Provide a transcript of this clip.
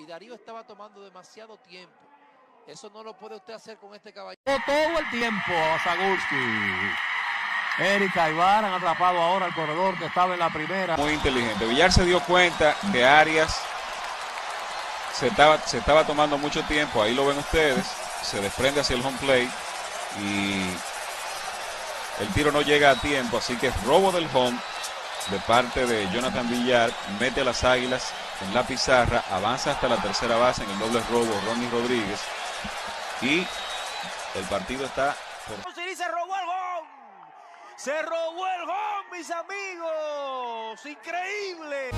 y Darío estaba tomando demasiado tiempo. Eso no lo puede usted hacer con este caballero. Todo el tiempo a Zagulski. Erick Aybar han atrapado ahora al corredor que estaba en la primera. Muy inteligente. Villar se dio cuenta que Arias se estaba tomando mucho tiempo. Ahí lo ven ustedes. Se desprende hacia el home plate y el tiro no llega a tiempo. Así que es robo del home de parte de Jonathan Villar. Mete a las Águilas en la pizarra. Avanza hasta la tercera base en el doble robo Ronnie Rodríguez. Y el partido está por... Se robó el home. Se robó el home, mis amigos. Increíble.